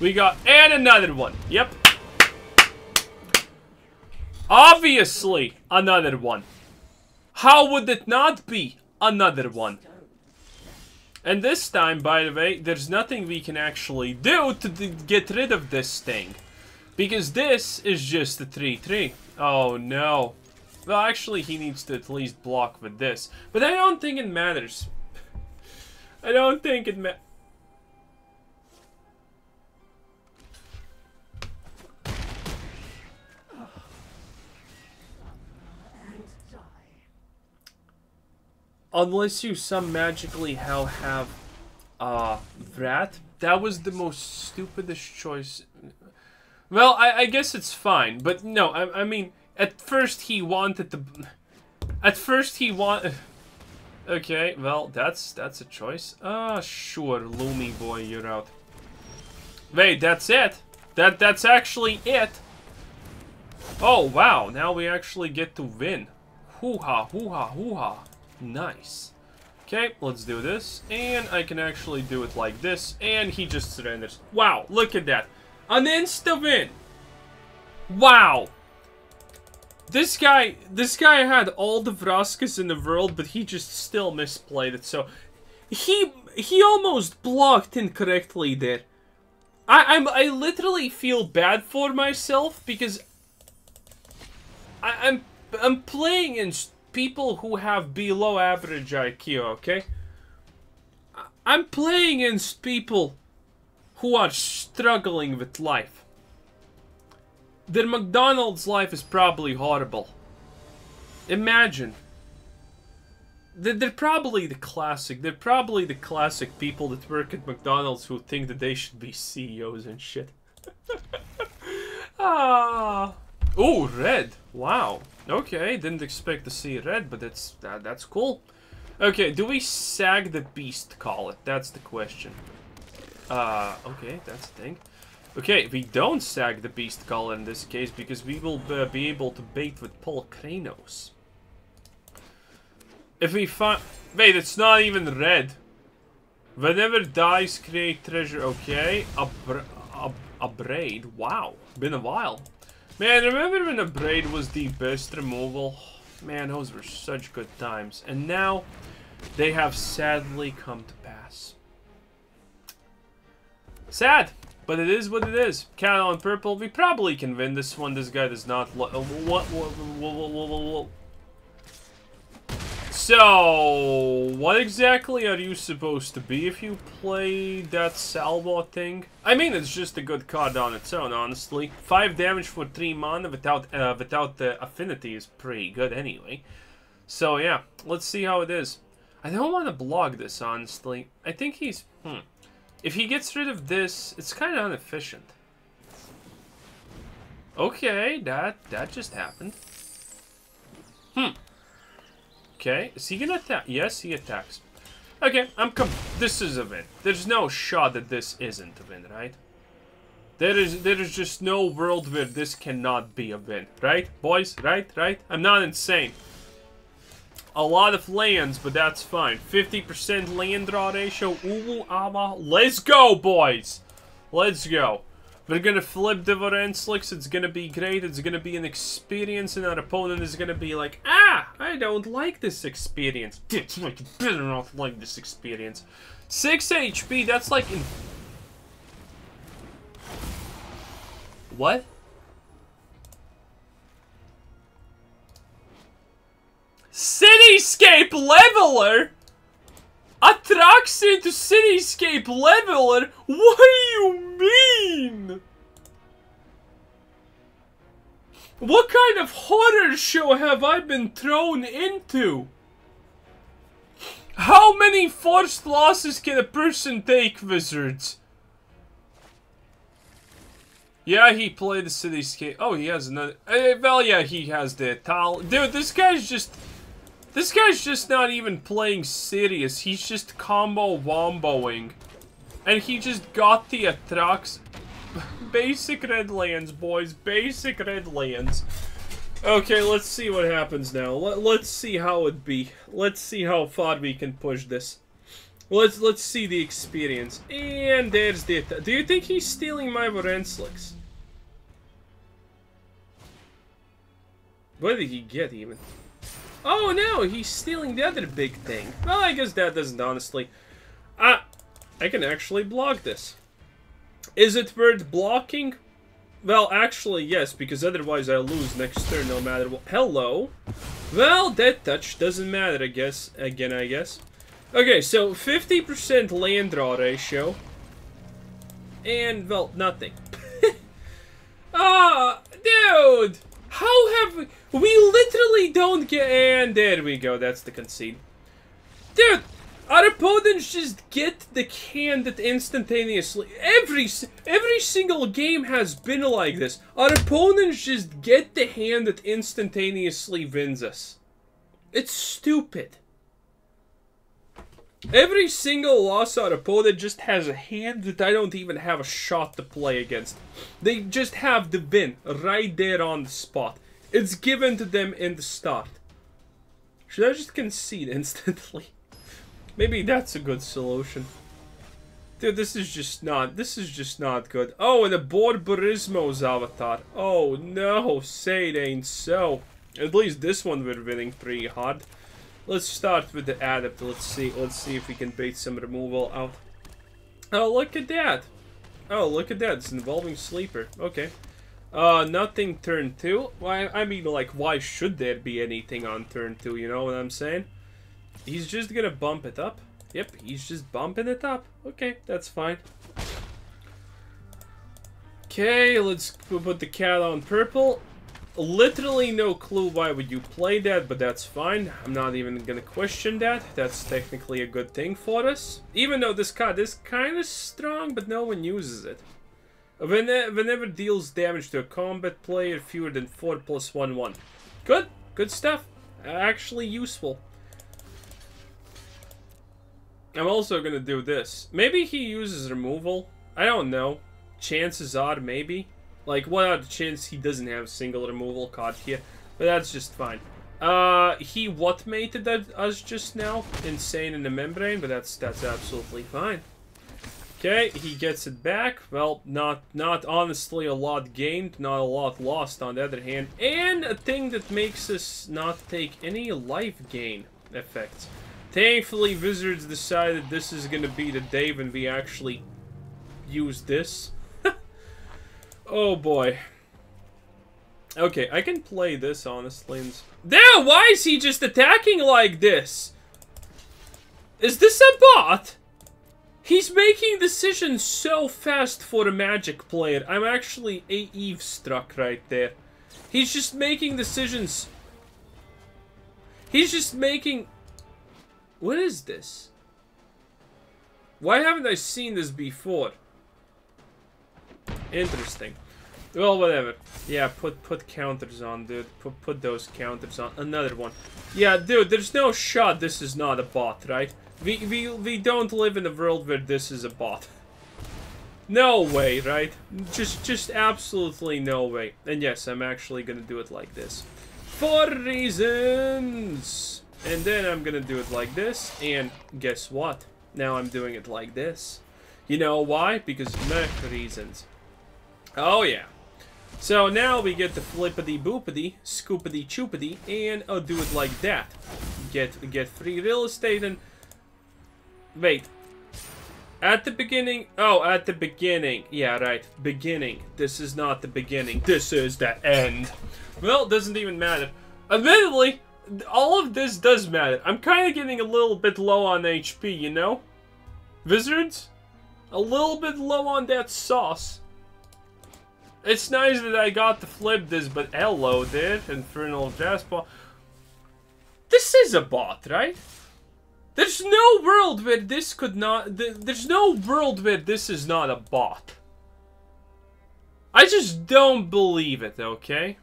We got, and another one. Yep. Obviously, another one. How would it not be another one? And this time, by the way, there's nothing we can actually do to get rid of this thing. Because this is just a 3-3. Oh, no. Well, actually, he needs to at least block with this. But I don't think it matters. I don't think it matters. Unless you some magically have Vrat. That was the most stupidest choice. Well, I guess it's fine. But no, I mean... At first he wanted... Okay, well, that's a choice. Ah, sure, Loomy boy, you're out. Wait, that's it? That's actually it? Oh, wow, now we actually get to win. Hoo-ha, hoo-ha, hoo-ha. Nice. Okay, let's do this. And I can actually do it like this. And he just surrenders. Wow, look at that. An insta-win! Wow! This guy had all the Vraskas in the world, but he just still misplayed it, so... He almost blocked incorrectly there. I literally feel bad for myself, because... I'm playing against people who have below average IQ, okay? I'm playing against people who are struggling with life. Their McDonald's life is probably horrible. Imagine. They're probably the classic. They're probably the classic people that work at McDonald's who think that they should be CEOs and shit. Ah. Oh, red. Wow. Okay, didn't expect to see red, but that's cool. Okay, do we sag the beast call it? That's the question. Okay, that's the thing. Okay, we don't sag the Beastcaller in this case, because we will be able to bait with Polukranos. If we find... Wait, it's not even red. Whenever dice create treasure, okay. A braid, wow. Been a while. Man, remember when a braid was the best removal? Man, those were such good times. And now, they have sadly come to pass. Sad! But it is what it is. Cat on purple. We probably can win this one. This guy does not look. So, what exactly are you supposed to be if you play that Salvo thing? I mean, it's just a good card on its own, honestly. 5 damage for 3 mana without the affinity is pretty good anyway. So, yeah. Let's see how it is. I don't want to block this, honestly. I think he's... If he gets rid of this, it's kind of inefficient. Okay, that just happened. Okay, is he gonna attack? Yes, he attacks. Okay, this is a win. There's no shot that this isn't a win, right? There is just no world where this cannot be a win. Right, boys? Right? I'm not insane. A lot of lands, but that's fine. 50% land draw ratio. Ulu, Ama. Let's go, boys! Let's go. We're gonna flip the Vorinclex. It's gonna be great. It's gonna be an experience, and our opponent is gonna be like, ah, I don't like this experience. That's right, you better not like this experience. 6 HP, that's like... What? 6 Cityscape Leveler? Atrax into Cityscape Leveler? What do you mean? What kind of horror show have I been thrown into? How many forced losses can a person take, Wizards? Yeah, he played the Cityscape. Oh, he has another. Well, yeah, he has the towel. Dude, this guy's just not even playing serious. He's just combo womboing, and he just got the Atrax. Basic red lands, boys. Basic red lands. Okay, let's see what happens now. Let's see how it be. Let's see how far we can push this. Let's see the experience. And there's the... Do you think he's stealing my Vorinclex? What did he get even? Oh no, he's stealing the other big thing. Well, I guess that doesn't honestly... I can actually block this. Is it worth blocking? Well, actually, yes, because otherwise I lose next turn no matter what. Hello? Well, that touch doesn't matter, I guess. Again, I guess. Okay, so 50% land draw ratio. And, well, nothing. Dude! How have we literally don't get... And there we go, that's the concede. Dude, our opponents just get the candid instantaneously. Every single game has been like this. Our opponents just get the hand that instantaneously wins us. It's stupid. Every single loss our opponent just has a hand that I don't even have a shot to play against. They just have the win right there on the spot. It's given to them in the start. Should I just concede instantly? Maybe that's a good solution. Dude, this is just not good. Oh, and a board Burismo's avatar. Oh no, say it ain't so. At least this one we're winning pretty hard. Let's start with the Adept. Let's see if we can bait some removal out. Oh, look at that. Oh, look at that. It's an Evolving Sleeper. Okay. Nothing turn 2. Why? I mean, like, why should there be anything on turn 2? You know what I'm saying? He's just gonna bump it up. Yep, he's just bumping it up. Okay, that's fine. Okay, let's put the cat on purple. Literally no clue why would you play that, but that's fine. I'm not even gonna question that. That's technically a good thing for us. Even though this card is kind of strong, but no one uses it. Whenever deals damage to a combat player, fewer than 4 + 1/1. Good. Good stuff. Actually useful. I'm also gonna do this. Maybe he uses removal. I don't know. Chances are, maybe. Like, what are the chances he doesn't have a single removal card here? But that's just fine. He what-mated us just now. Insane in the membrane, but that's absolutely fine. Okay, he gets it back. Well, not honestly a lot gained, not a lot lost on the other hand. And a thing that makes us not take any life gain effects. Thankfully, Wizards decided this is gonna be the day when we actually use this. Oh boy. Okay, I can play this honestly. Damn, why is he just attacking like this? Is this a bot? He's making decisions so fast for a Magic player. I'm actually eavesdruck right there. He's just making decisions. He's just making... What is this? Why haven't I seen this before? Interesting. Well, whatever. Yeah, put counters on, dude. Put those counters on. Another one. Yeah, dude, there's no shot this is not a bot, right? We don't live in a world where this is a bot. No way, right? Just absolutely no way. And yes, I'm actually gonna do it like this. For reasons! And then I'm gonna do it like this, and guess what? Now I'm doing it like this. You know why? Because meh reasons. Oh yeah. So now we get the flippity-boopity, scoopity-choopity, and I'll do it like that. Get free real estate and... Wait. At the beginning... Oh, at the beginning. Yeah, right. Beginning. This is not the beginning. This is the end. Well, it doesn't even matter. Admittedly, all of this does matter. I'm kind of getting a little bit low on HP, you know? Wizards? A little bit low on that sauce. It's nice that I got to flip this, but hello there, Infernal Jazzbot. This is a bot, right? There's no world where this could not... There's no world where this is not a bot. I just don't believe it, okay?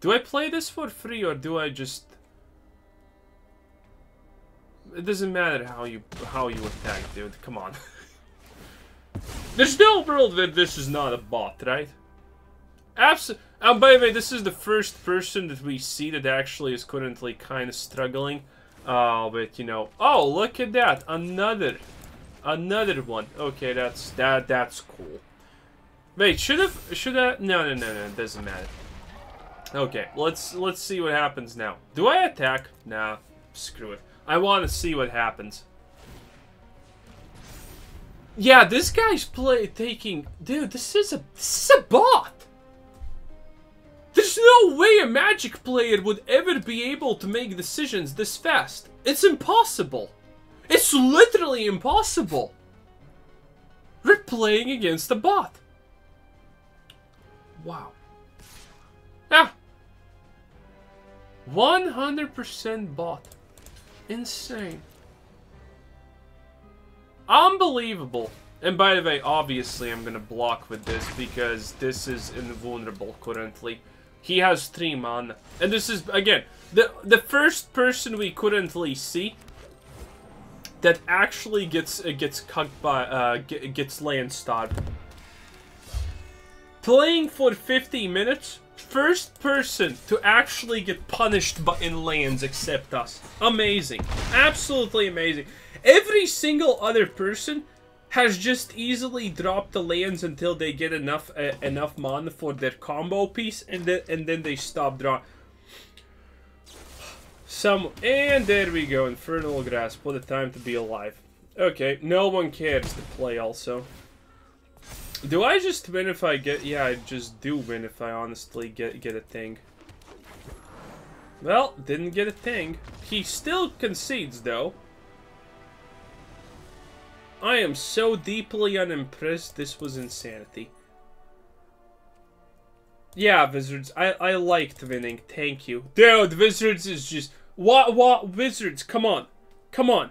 Do I play this for free, or do I just... It doesn't matter how you attack, dude. Come on. There's no world where this is not a bot, right? Absolutely. Oh, by the way, this is the first person that we see that actually is currently kind of struggling. But you know, oh, look at that, another one. Okay, that's cool. Wait, should I? No, it doesn't matter. Okay, let's see what happens now. Do I attack? Nah, screw it. I want to see what happens. Yeah, this guy's taking. Dude, this is a bot. There's no way a Magic player would ever be able to make decisions this fast. It's impossible. It's literally impossible. We're playing against a bot. Wow. Ah. 100% bot. Insane. Unbelievable. And by the way, obviously I'm gonna block with this because this is invulnerable currently. He has 3 mana. And this is, again, the first person we currently see that actually gets cucked by, gets land starved. Playing for 50 minutes, first person to actually get punished in lands except us. Amazing. Absolutely amazing. Every single other person has just easily dropped the lands until they get enough mana for their combo piece, and then they stop drawing. And there we go, Infernal Grasp. What a time to be alive. Okay, no one cares to play. Also, do I just win if I get? Yeah, I just do win if I honestly get a thing. Well, didn't get a thing. He still concedes though. I am so deeply unimpressed, this was insanity. Yeah, Wizards, I liked winning, thank you. Dude, Wizards is just... What, Wizards, come on. Come on.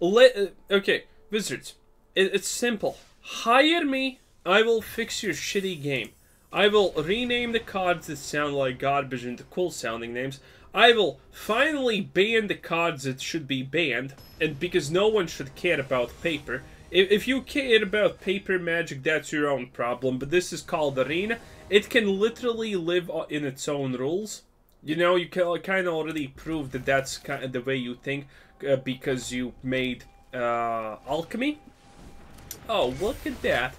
Okay, Wizards, it's simple. Hire me, I will fix your shitty game. I will rename the cards that sound like garbage into cool-sounding names. I will finally ban the cards that should be banned, and because no one should care about paper. If you care about paper Magic, that's your own problem, but this is called Arena. It can literally live in its own rules. You know, you can kind of already prove that that's kind of the way you think, because you made Alchemy. Oh, look at that.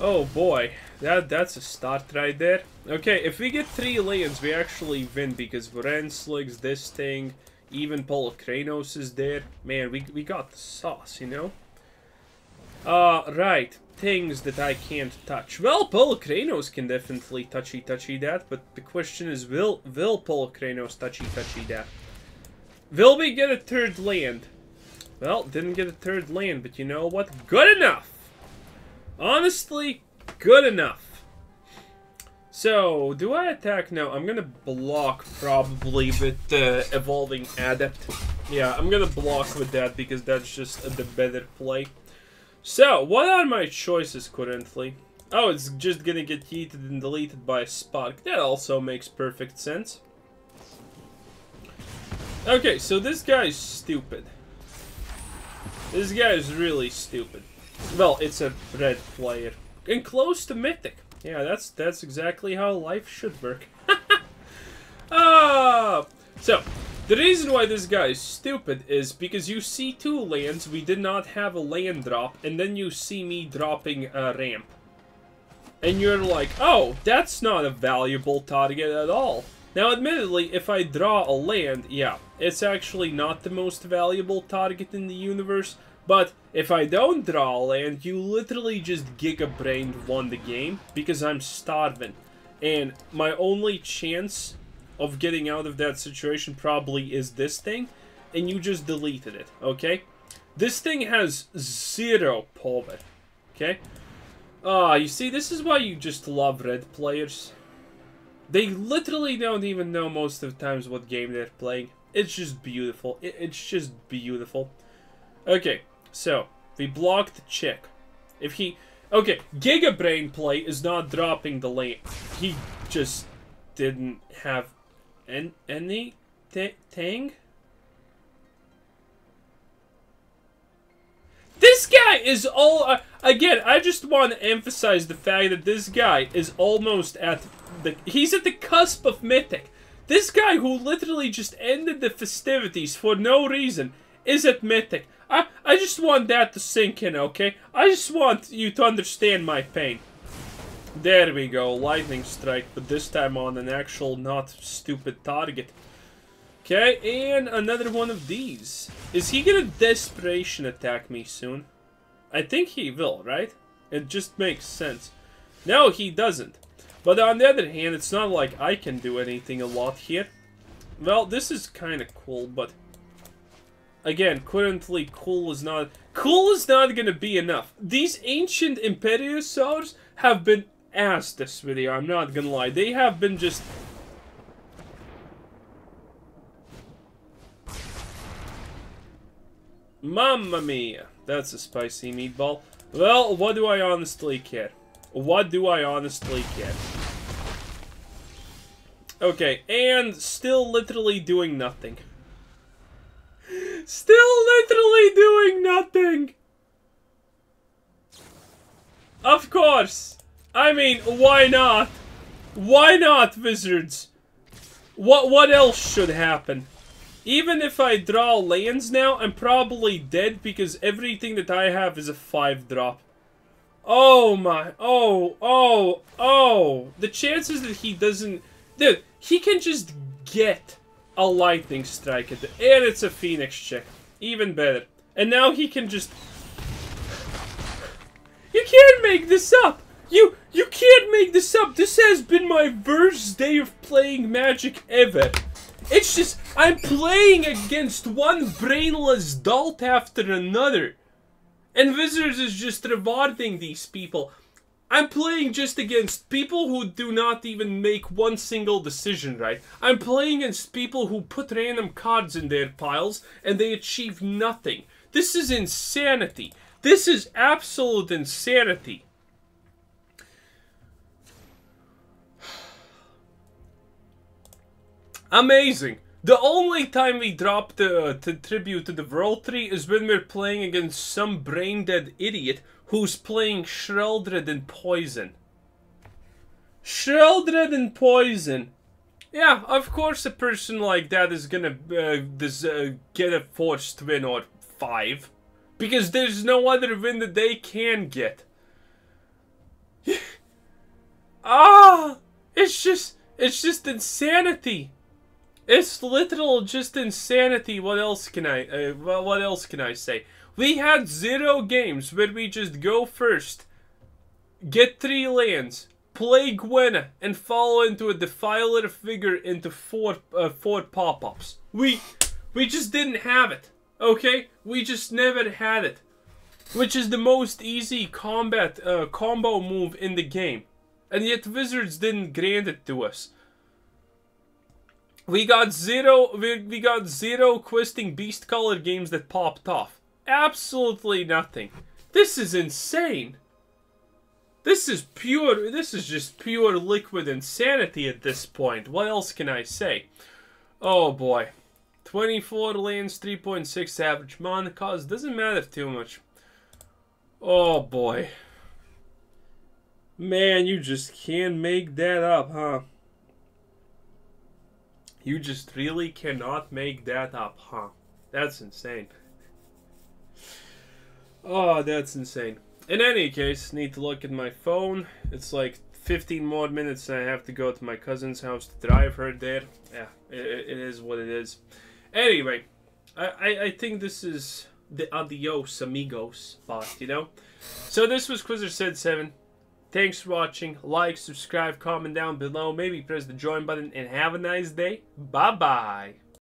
Oh boy. That's a start right there. Okay, if we get 3 lands, we actually win because Vorinclex, this thing, even Polukranos is there. Man, we got the sauce, you know? Right. Things that I can't touch. Well, Polukranos can definitely touchy-touchy that, but the question is, will Polukranos touchy-touchy that? Will we get a 3rd land? Well, didn't get a 3rd land, but you know what? Good enough! Honestly... Good enough. So, do I attack? No, I'm gonna block probably with the Evolving Adept. Yeah, I'm gonna block with that because that's just the better play. So, what are my choices currently? Oh, it's just gonna get yeeted and deleted by Spark. That also makes perfect sense. Okay, so this guy's stupid. This guy is really stupid. Well, it's a red player. And close to mythic. Yeah, that's exactly how life should work. So, the reason why this guy is stupid is because you see two lands, we did not have a land drop, and then you see me dropping a ramp. And you're like, oh, that's not a valuable target at all. Now, admittedly, if I draw a land, yeah, it's actually not the most valuable target in the universe. But if I don't draw a land, you literally just giga-brained won the game because I'm starving. And my only chance of getting out of that situation probably is this thing. And you just deleted it, okay? This thing has zero power, okay? Ah, you see, this is why you just love red players. They literally don't even know most of the times what game they're playing. It's just beautiful. It's just beautiful. Okay. So, we blocked the chick. If he... Okay, Giga Brain play is not dropping the lane. He just didn't have anything. This guy is all... again, I just want to emphasize the fact that this guy is almost at the... He's at the cusp of Mythic. This guy who literally just ended the festivities for no reason is at Mythic. I just want that to sink in, okay? I just want you to understand my pain. There we go, lightning strike, but this time on an actual not stupid target. Okay, and another one of these. Is he gonna desperation attack me soon? I think he will, right? It just makes sense. No, he doesn't. But on the other hand, it's not like I can do anything a lot here. Well, this is kind of cool, but... Again, currently, cool is not gonna be enough. These ancient Imperiosaurs have been ass this video, I'm not gonna lie. They have been just... Mamma mia. That's a spicy meatball. Well, what do I honestly care? What do I honestly care? Okay, and still literally doing nothing. Still literally doing nothing! Of course! I mean, why not? Why not, Wizards? What else should happen? Even if I draw lands now, I'm probably dead because everything that I have is a 5-drop. Oh my... Oh, oh, oh! The chances that he doesn't... Dude, he can just get... a lightning strike at the and it's a Phoenix check. Even better. And now he can just... You can't make this up! You can't make this up! This has been my worst day of playing Magic ever. It's just... I'm playing against one brainless dolt after another. And Wizards is just rewarding these people. I'm playing just against people who do not even make one single decision right. I'm playing against people who put random cards in their piles and they achieve nothing. This is insanity. This is absolute insanity. Amazing. The only time we drop the tribute to the World Tree is when we're playing against some brain-dead idiot who's playing Sheoldred and Poison. Sheoldred and Poison. Yeah, of course a person like that is gonna get a forced win or 5. Because there's no other win that they can get. Ah! It's just insanity. It's literal just insanity. What else can I say? We had 0 games where we just go first, get 3 lands, play Gwenna, and fall into a Defiler of Vigor into 4 pop-ups. We just didn't have it, okay? We just never had it, which is the most easy combat combo move in the game, and yet Wizards didn't grant it to us. We got zero questing Beastcaller games that popped off. Absolutely nothing. This is insane. This is just pure liquid insanity at this point. What else can I say? Oh boy. 24 lands, 3.6 average mana cost. Doesn't matter too much. Oh boy. Man, you just can't make that up, huh? You just really cannot make that up, huh? That's insane. Oh, that's insane. In any case, need to look at my phone. It's like 15 more minutes and I have to go to my cousin's house to drive her there. Yeah, it is what it is. Anyway, I think this is the adios amigos part, you know? So this was Quizzersaid7. Thanks for watching. Like, subscribe, comment down below. Maybe press the join button and have a nice day. Bye-bye.